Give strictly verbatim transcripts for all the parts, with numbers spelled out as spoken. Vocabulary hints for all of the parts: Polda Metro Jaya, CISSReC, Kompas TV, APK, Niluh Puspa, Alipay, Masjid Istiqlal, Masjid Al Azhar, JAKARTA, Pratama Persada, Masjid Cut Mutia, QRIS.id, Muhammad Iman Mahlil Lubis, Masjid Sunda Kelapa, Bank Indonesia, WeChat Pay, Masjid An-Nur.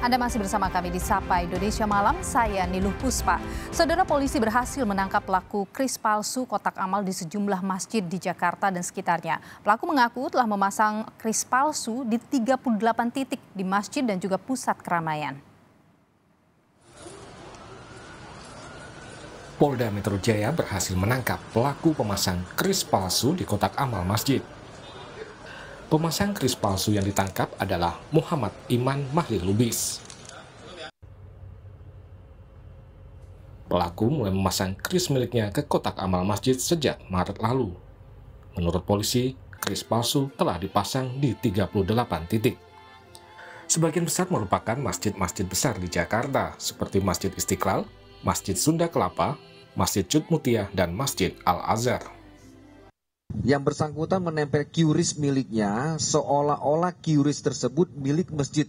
Anda masih bersama kami di Sapa Indonesia Malam, saya Niluh Puspa. Saudara, polisi berhasil menangkap pelaku K R I S palsu kotak amal di sejumlah masjid di Jakarta dan sekitarnya. Pelaku mengaku telah memasang K R I S palsu di tiga puluh delapan titik di masjid dan juga pusat keramaian. Polda Metro Jaya berhasil menangkap pelaku pemasang K R I S palsu di kotak amal masjid. Pemasang K R I S palsu yang ditangkap adalah Muhammad Iman Mahlil Lubis. Pelaku mulai memasang K R I S miliknya ke kotak amal masjid sejak Maret lalu. Menurut polisi, K R I S palsu telah dipasang di tiga puluh delapan titik. Sebagian besar merupakan masjid-masjid besar di Jakarta seperti Masjid Istiqlal, Masjid Sunda Kelapa, Masjid Cut Mutia, dan Masjid Al Azhar. Yang bersangkutan menempel QRIS miliknya seolah-olah QRIS tersebut milik masjid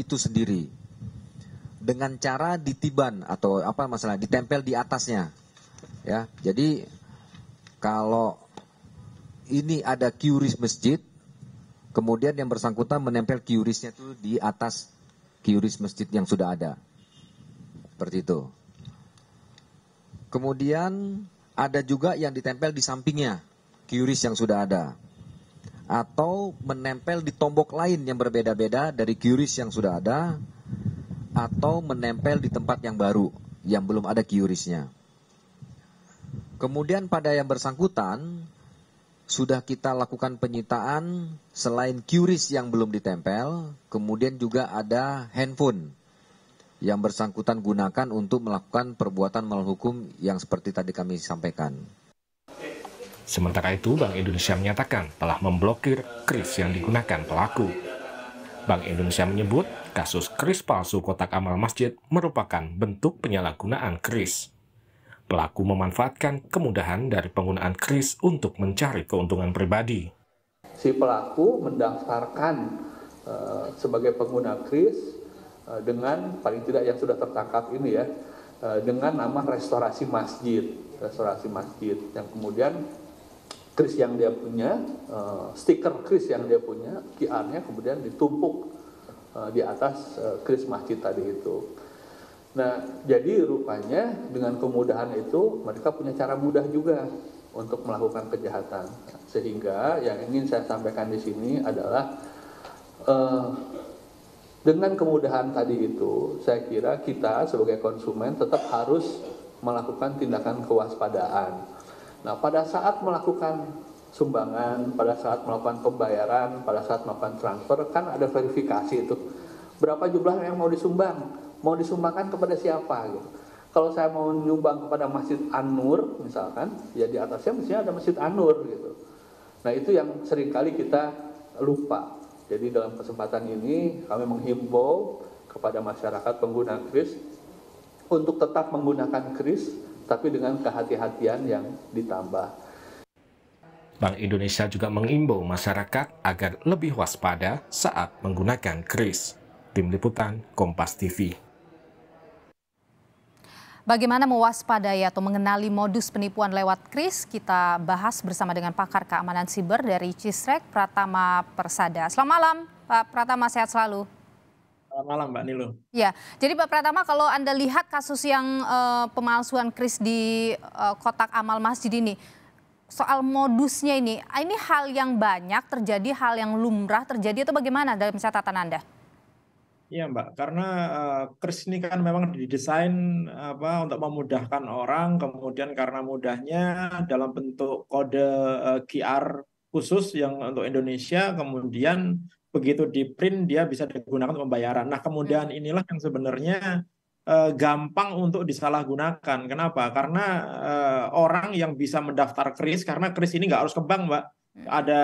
itu sendiri. Dengan cara ditiban atau apa masalah ditempel di atasnya. Ya, jadi kalau ini ada QRIS masjid, kemudian yang bersangkutan menempel QRIS-nya itu di atas QRIS masjid yang sudah ada. Seperti itu. Kemudian ada juga yang ditempel di sampingnya. QRIS yang sudah ada, atau menempel di tombok lain yang berbeda-beda dari QRIS yang sudah ada, atau menempel di tempat yang baru yang belum ada QRIS-nya. Kemudian pada yang bersangkutan sudah kita lakukan penyitaan selain QRIS yang belum ditempel, kemudian juga ada handphone yang bersangkutan gunakan untuk melakukan perbuatan melawan hukum yang seperti tadi kami sampaikan. Sementara itu, Bank Indonesia menyatakan telah memblokir K R I S yang digunakan pelaku. Bank Indonesia menyebut kasus K R I S palsu kotak amal masjid merupakan bentuk penyalahgunaan K R I S. Pelaku memanfaatkan kemudahan dari penggunaan K R I S untuk mencari keuntungan pribadi. Si pelaku mendaftarkan uh, sebagai pengguna K R I S uh, dengan paling tidak yang sudah tertangkap ini ya, uh, dengan nama restorasi masjid, restorasi masjid yang kemudian K R I S yang dia punya, uh, stiker K R I S yang dia punya, Q R-nya kemudian ditumpuk uh, di atas uh, K R I S masjid tadi itu. Nah, jadi rupanya dengan kemudahan itu mereka punya cara mudah juga untuk melakukan kejahatan. Sehingga yang ingin saya sampaikan di sini adalah uh, dengan kemudahan tadi itu, saya kira kita sebagai konsumen tetap harus melakukan tindakan kewaspadaan. Nah, pada saat melakukan sumbangan, pada saat melakukan pembayaran, pada saat melakukan transfer, kan ada verifikasi itu. Berapa jumlah yang mau disumbang? Mau disumbangkan kepada siapa? Gitu. Kalau saya mau nyumbang kepada Masjid An-Nur, misalkan, ya di atasnya mestinya ada Masjid An-Nur. Gitu. Nah, itu yang seringkali kita lupa. Jadi dalam kesempatan ini kami menghimbau kepada masyarakat pengguna K R I S untuk tetap menggunakan K R I S, tapi dengan kehati-hatian yang ditambah. Bank Indonesia juga mengimbau masyarakat agar lebih waspada saat menggunakan K R I S. Tim Liputan, Kompas T V. Bagaimana mewaspadai atau mengenali modus penipuan lewat K R I S? Kita bahas bersama dengan pakar keamanan siber dari CISSReC, Pratama Persada. Selamat malam, Pak Pratama, sehat selalu. Malam Mbak Niluh. Ya, jadi Pak Pratama, kalau Anda lihat kasus yang uh, pemalsuan K R I S di uh, kotak amal masjid ini, soal modusnya ini, ini hal yang banyak terjadi, hal yang lumrah terjadi atau bagaimana dalam catatan Anda? Iya Mbak, karena uh, K R I S ini kan memang didesain apa, untuk memudahkan orang, kemudian karena mudahnya dalam bentuk kode uh, Q R khusus yang untuk Indonesia, kemudian begitu di print dia bisa digunakan untuk pembayaran. Nah, kemudian inilah yang sebenarnya eh, gampang untuk disalahgunakan. Kenapa? Karena eh, orang yang bisa mendaftar K R I S, karena K R I S ini nggak harus ke bank, Mbak. Ada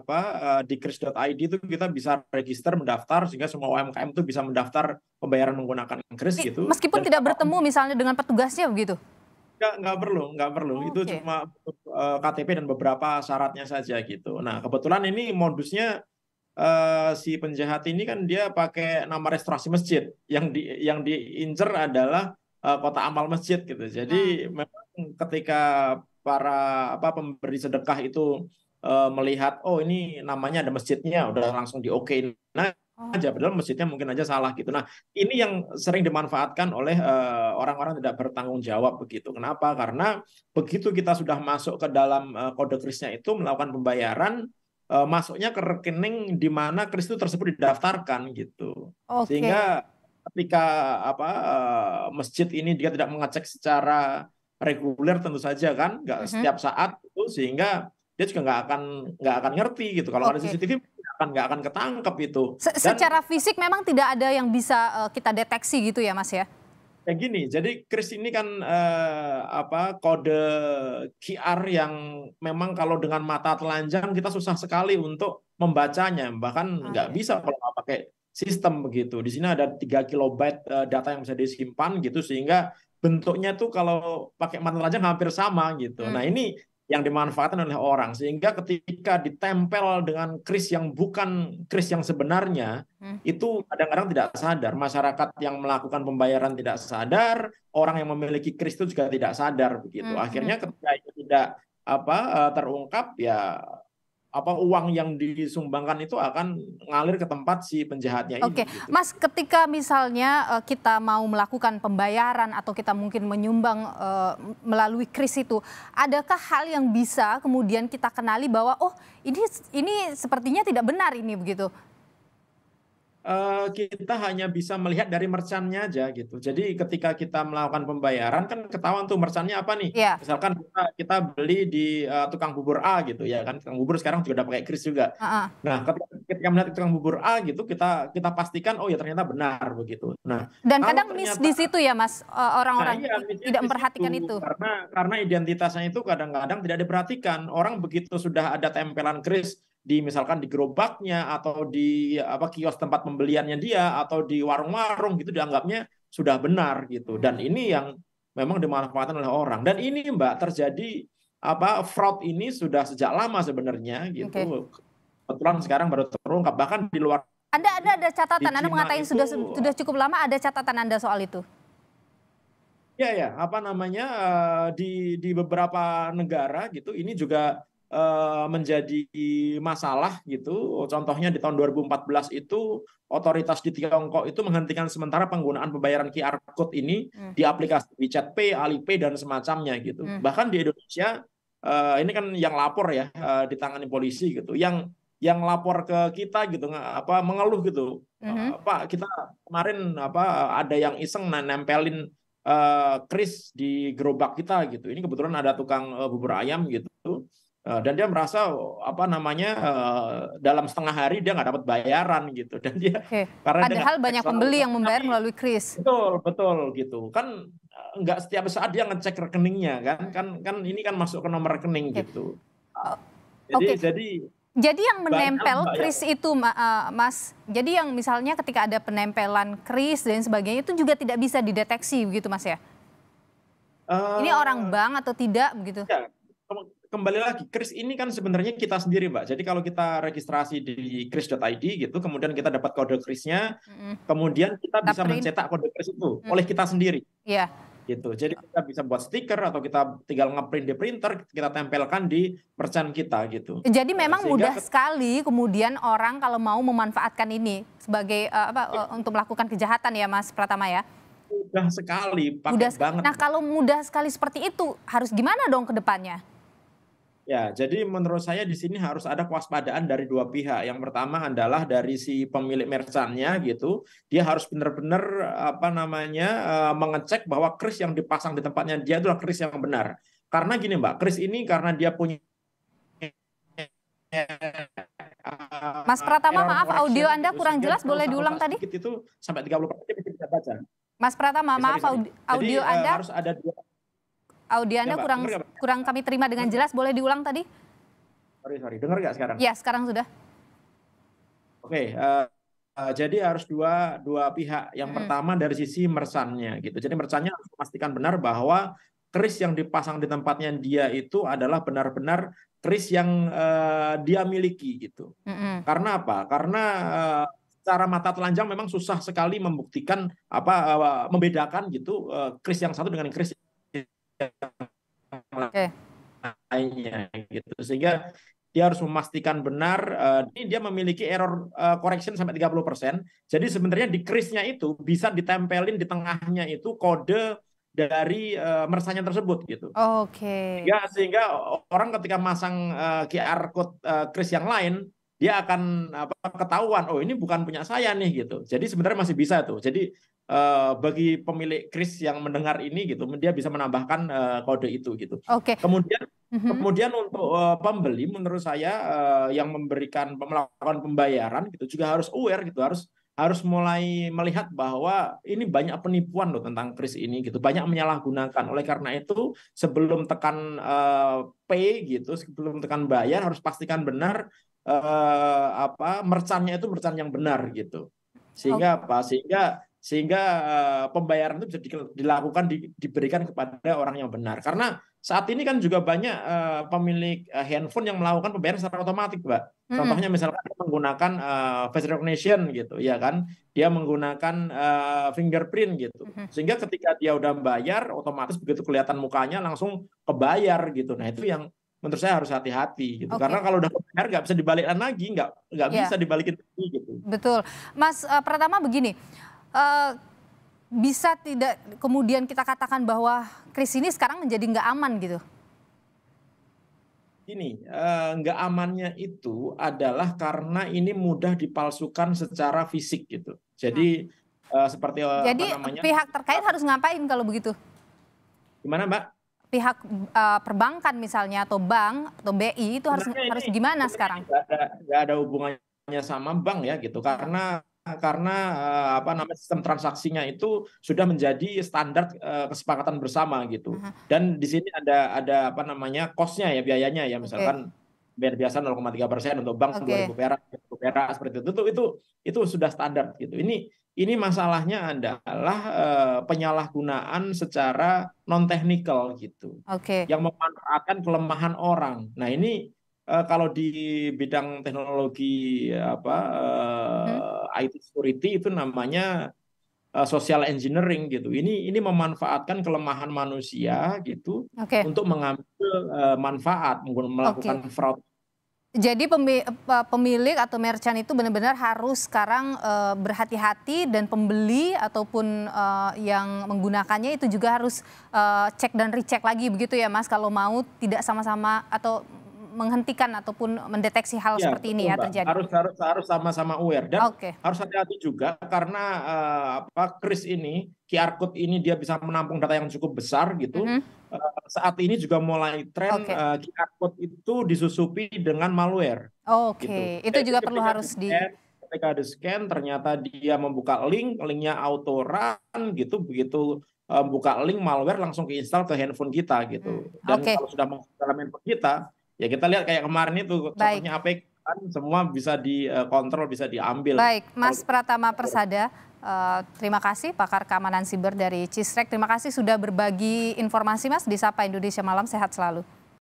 apa eh, di Q R I S dot I D itu kita bisa register mendaftar sehingga semua U M K M itu bisa mendaftar pembayaran menggunakan K R I S gitu. Meskipun Dan, tidak bertemu misalnya dengan petugasnya begitu. Nggak, nggak perlu, nggak perlu. Oh, itu okay. Cuma eh, K T P dan beberapa syaratnya saja gitu. Nah, kebetulan ini modusnya Uh, si penjahat ini kan dia pakai nama restorasi masjid, yang di yang diincer adalah uh, kotak amal masjid gitu. Jadi hmm. memang ketika para apa pemberi sedekah itu uh, melihat oh ini namanya ada masjidnya, udah langsung di okein. Nah, aja, padahal masjidnya mungkin aja salah gitu. Nah, ini yang sering dimanfaatkan oleh orang-orang uh, tidak bertanggung jawab begitu. Kenapa? Karena begitu kita sudah masuk ke dalam uh, kode krisnya itu melakukan pembayaran, uh, masuknya ke rekening di mana kris itu tersebut didaftarkan gitu. Okay. Sehingga ketika apa uh, masjid ini dia tidak mengecek secara reguler tentu saja kan, nggak uh-huh. setiap saat itu, sehingga dia juga nggak akan nggak akan ngerti gitu. Kalau okay. ada C C T V nggak akan ketangkep itu. Se Secara Dan, fisik memang tidak ada yang bisa uh, kita deteksi gitu ya Mas ya? Ya gini, jadi QRIS ini kan uh, apa kode Q R yang memang kalau dengan mata telanjang kita susah sekali untuk membacanya, bahkan nggak ah, ya. bisa kalau nggak pakai sistem begitu. Di sini ada tiga kilobyte uh, data yang bisa disimpan gitu, sehingga bentuknya tuh kalau pakai mata telanjang hampir sama gitu. Hmm. Nah ini yang dimanfaatkan oleh orang, sehingga ketika ditempel dengan QRIS yang bukan QRIS yang sebenarnya, hmm. itu kadang-kadang tidak sadar. Masyarakat yang melakukan pembayaran tidak sadar, orang yang memiliki QRIS itu juga tidak sadar begitu. Hmm. Akhirnya ketika itu tidak apa terungkap, ya apa uang yang disumbangkan itu akan ngalir ke tempat si penjahatnya ini. Oke, gitu. Mas, ketika misalnya kita mau melakukan pembayaran atau kita mungkin menyumbang uh, melalui QRIS itu, adakah hal yang bisa kemudian kita kenali bahwa oh ini ini sepertinya tidak benar ini begitu? Uh, kita hanya bisa melihat dari merchannya aja gitu. Jadi ketika kita melakukan pembayaran kan ketahuan tuh merchannya apa nih. Yeah. Misalkan kita, kita beli di uh, tukang bubur A gitu ya kan, tukang bubur sekarang juga udah pakai QRIS juga. Uh-uh. Nah ketika, ketika melihat tukang bubur A gitu, kita kita pastikan oh ya ternyata benar begitu. Nah dan kadang ternyata, miss di situ ya Mas, orang-orang nah, iya, tidak memperhatikan itu. Karena karena identitasnya itu kadang-kadang tidak diperhatikan. Orang begitu sudah ada tempelan QRIS di misalkan di gerobaknya atau di apa kios tempat pembeliannya dia atau di warung-warung gitu, dianggapnya sudah benar gitu. Dan ini yang memang dimanfaatkan oleh orang. Dan ini Mbak terjadi apa fraud ini sudah sejak lama sebenarnya gitu. Okay. Kebetulan sekarang baru terungkap, bahkan di luar. Anda ada ada catatan Anda mengatakan itu, sudah sudah cukup lama, ada catatan Anda soal itu. Ya ya, apa namanya di di beberapa negara gitu ini juga menjadi masalah gitu. Contohnya di tahun dua ribu empat belas itu otoritas di Tiongkok itu menghentikan sementara penggunaan pembayaran Q R Code ini hmm. di aplikasi WeChat Pay, Alipay dan semacamnya gitu. Hmm. Bahkan di Indonesia ini kan yang lapor ya ditangani polisi gitu. Yang yang lapor ke kita gitu apa mengeluh gitu. Hmm. Pak, kita kemarin apa ada yang iseng nempelin QRIS di gerobak kita gitu. Ini kebetulan ada tukang bubur ayam gitu. Dan dia merasa apa namanya dalam setengah hari dia nggak dapat bayaran gitu, dan dia okay. karena padahal dia banyak pembeli yang membayar melalui QRIS. Betul betul gitu kan, nggak setiap saat dia ngecek rekeningnya kan kan kan ini kan masuk ke nomor rekening okay. gitu. Jadi okay. jadi jadi yang menempel QRIS itu Mas, jadi yang misalnya ketika ada penempelan QRIS dan sebagainya itu juga tidak bisa dideteksi begitu Mas ya? Uh, ini orang bank atau tidak begitu? Ya. Kembali lagi, QRIS ini kan sebenarnya kita sendiri Mbak. Jadi kalau kita registrasi di QRIS dot I D gitu, kemudian kita dapat kode QRIS-nya, mm-hmm. kemudian kita bisa mencetak kode QRIS itu mm. oleh kita sendiri. Iya. Yeah. Gitu. Jadi kita bisa buat stiker atau kita tinggal ngeprint di printer, kita tempelkan di merchant kita gitu. Jadi memang Sehingga mudah sekali kemudian orang kalau mau memanfaatkan ini sebagai uh, apa yeah. uh, untuk melakukan kejahatan ya Mas Pratama ya. Mudah sekali, pakai mudah banget. Nah, kalau mudah sekali seperti itu harus gimana dong ke depannya? Ya, jadi menurut saya di sini harus ada kewaspadaan dari dua pihak. Yang pertama adalah dari si pemilik merchannya gitu, dia harus benar-benar apa namanya mengecek bahwa QRIS yang dipasang di tempatnya dia itulah QRIS yang benar. Karena gini Mbak, QRIS ini karena dia punya. Mas Pratama maaf, audio Anda kurang jelas, boleh diulang tadi? Itu sampai tiga puluh persen bisa baca. Mas Pratama maaf, audio Anda harus ada dua. Audio Anda ya, kurang dengar, kurang kami terima dengan jelas. Boleh diulang tadi? Sorry, sorry. Dengar nggak sekarang? Ya, sekarang sudah. Oke, okay, uh, uh, jadi harus dua dua pihak. Yang hmm. pertama dari sisi merchannya gitu. Jadi merchannya harus memastikan benar bahwa QRIS yang dipasang di tempatnya dia itu adalah benar-benar QRIS yang uh, dia miliki gitu. Hmm. Karena apa? Karena uh, secara mata telanjang memang susah sekali membuktikan apa uh, membedakan gitu uh, QRIS yang satu dengan QRIS lainnya okay. gitu, sehingga dia harus memastikan benar. Uh, ini dia memiliki error uh, correction sampai tiga puluh persen. Jadi sebenarnya di QRIS-nya itu bisa ditempelin di tengahnya itu kode dari uh, mersanya tersebut gitu. Oke. Okay. Sehingga, sehingga orang ketika masang uh, Q R code uh, QRIS yang lain, dia akan apa, ketahuan, oh ini bukan punya saya nih gitu. Jadi sebenarnya masih bisa tuh. Jadi uh, bagi pemilik QRIS yang mendengar ini gitu, dia bisa menambahkan uh, kode itu gitu. Oke. Okay. Kemudian mm-hmm. kemudian untuk uh, pembeli, menurut saya uh, yang memberikan melakukan pembayaran gitu juga harus aware gitu, harus harus mulai melihat bahwa ini banyak penipuan loh tentang QRIS ini gitu, banyak menyalahgunakan. Oleh karena itu sebelum tekan uh, pay gitu, sebelum tekan bayar harus pastikan benar uh, apa merchant-nya itu merchant yang benar gitu. Sehingga okay. apa? Sehingga sehingga uh, pembayaran itu bisa dilakukan di, diberikan kepada orang yang benar. Karena saat ini kan juga banyak uh, pemilik uh, handphone yang melakukan pembayaran secara otomatis, Mbak. Mm-hmm. Contohnya misalkan menggunakan uh, face recognition gitu, ya kan? Dia menggunakan uh, fingerprint gitu. Mm-hmm. Sehingga ketika dia udah bayar, otomatis begitu kelihatan mukanya langsung kebayar gitu. Nah, itu yang menurut saya harus hati-hati gitu. Okay. Karena kalau udah kebayar nggak bisa dibalikin lagi, nggak nggak yeah. bisa dibalikin lagi gitu. Betul. Mas uh, Pratama begini, uh, bisa tidak kemudian kita katakan bahwa QRIS ini sekarang menjadi nggak aman gitu? Ini eh, nggak amannya itu adalah karena ini mudah dipalsukan secara fisik gitu. Jadi nah. eh, seperti Jadi apa namanya, pihak terkait harus ngapain kalau begitu? Gimana Mbak? Pihak uh, perbankan misalnya atau bank atau B I itu harus ini, harus gimana sekarang? Nggak ada, nggak ada hubungannya sama bank ya gitu karena karena apa namanya sistem transaksinya itu sudah menjadi standar kesepakatan bersama gitu. Aha. Dan di sini ada ada apa namanya cost-nya ya, biayanya ya, misalkan biar okay. biasa nol koma tiga persen untuk bank okay. dua ribu perak seperti itu. itu itu itu sudah standar gitu. Ini ini masalahnya adalah penyalahgunaan secara non teknikal gitu. Okay. Yang memanfaatkan kelemahan orang. Nah, ini kalau di bidang teknologi apa hmm. I T security itu namanya social engineering gitu. Ini ini memanfaatkan kelemahan manusia gitu okay. untuk mengambil manfaat, melakukan okay. fraud. Jadi pemilik atau merchant itu benar-benar harus sekarang berhati-hati, dan pembeli ataupun yang menggunakannya itu juga harus cek dan recheck lagi begitu ya Mas, kalau mau tidak sama-sama atau menghentikan ataupun mendeteksi hal ya, seperti ini ya Mbak. Terjadi. Harus harus harus sama-sama aware dan okay. harus hati-hati juga karena uh, apa QRIS ini, Q R code ini dia bisa menampung data yang cukup besar gitu. Mm-hmm. uh, saat ini juga mulai tren okay. uh, Q R code itu disusupi dengan malware. Oke, okay. gitu. Itu juga jadi, perlu harus di ketika di scan ternyata dia membuka link, linknya autorun gitu, begitu uh, buka link malware langsung diinstal ke handphone kita gitu. Mm. Dan okay. kalau sudah menginstal handphone kita ya kita lihat kayak kemarin itu contohnya A P K kan semua bisa dikontrol, bisa diambil. Baik, Mas Pratama Persada, uh, terima kasih, pakar keamanan siber dari CISSReC. Terima kasih sudah berbagi informasi Mas di Sapa Indonesia Malam, sehat selalu.